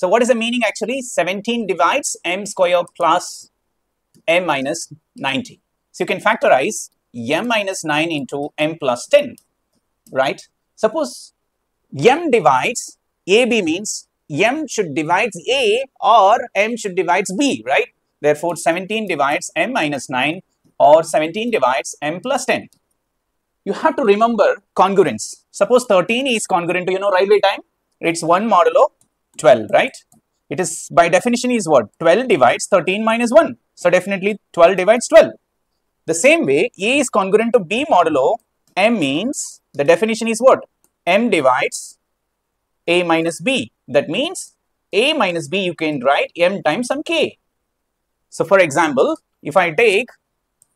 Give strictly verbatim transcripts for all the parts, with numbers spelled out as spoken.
So what is the meaning actually? seventeen divides m square plus m minus ninety. So you can factorize m minus nine into m plus ten, right? Suppose m divides A B means m should divide A or m should divide B, right? Therefore, seventeen divides m minus nine or seventeen divides m plus ten. You have to remember congruence. Suppose thirteen is congruent to, you know, railway time. It's one modulo twelve, right? It is by definition is what? twelve divides thirteen minus one. So definitely twelve divides twelve. The same way, A is congruent to B modulo m means the definition is what? M divides A minus B. That means A minus B you can write m times some k. So for example, if I take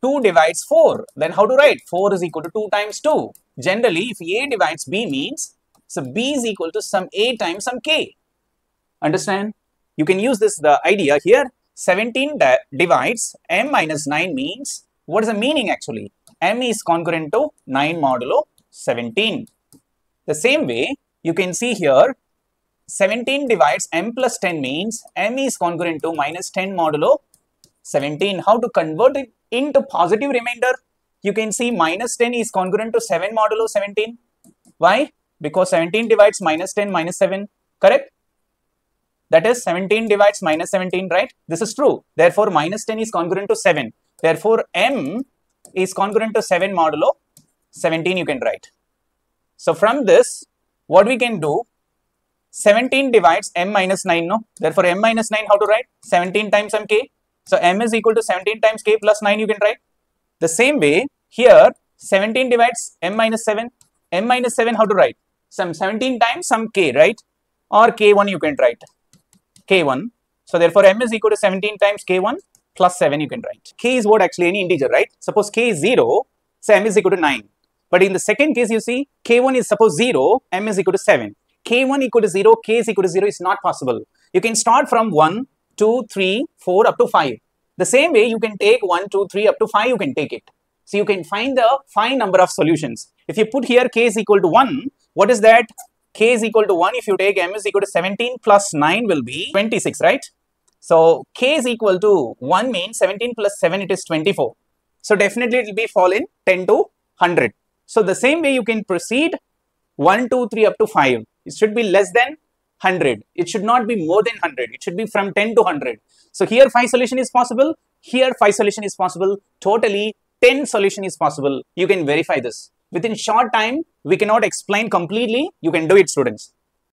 two divides four, then how to write? four is equal to two times two. Generally, if A divides B means, so B is equal to some A times some k. Understand? You can use this, the idea here. seventeen divides m minus nine means, what is the meaning actually? M is congruent to nine modulo seventeen. The same way, you can see here, seventeen divides m plus ten means, m is congruent to minus ten modulo seventeen. How to convert it into positive remainder? You can see minus ten is congruent to seven modulo seventeen. Why? Because seventeen divides minus ten minus seven, correct? That is seventeen divides minus seventeen, right? This is true. Therefore, minus ten is congruent to seven. Therefore, m is congruent to seven modulo seventeen you can write. So, from this, what we can do? seventeen divides m minus nine, no? Therefore, m minus nine how to write? seventeen times some k. So, m is equal to seventeen times k plus nine you can write. The same way, here seventeen divides m minus seven. M minus seven how to write? Some seventeen times some k, right? Or k one you can write. k one. So, therefore, m is equal to seventeen times k one plus seven you can write. K is what actually? Any integer, right? Suppose k is zero, so m is equal to nine. But in the second case, you see k one is suppose zero, m is equal to seven. k one equal to zero, k is equal to zero is not possible. You can start from one, two, three, four up to five. The same way you can take one, two, three up to five you can take it. So, you can find the fine number of solutions. If you put here k is equal to one, what is that? K is equal to one, if you take m is equal to seventeen plus nine will be twenty-six, right? So, k is equal to one means seventeen plus seven, it is twenty-four. So, definitely it will be fall in ten to one hundred. So, the same way you can proceed one, two, three up to five. It should be less than one hundred. It should not be more than one hundred. It should be from ten to one hundred. So, here five solution is possible. Here five solution is possible. Totally ten solution is possible. You can verify this. Within short time, we cannot explain completely. You can do it, students.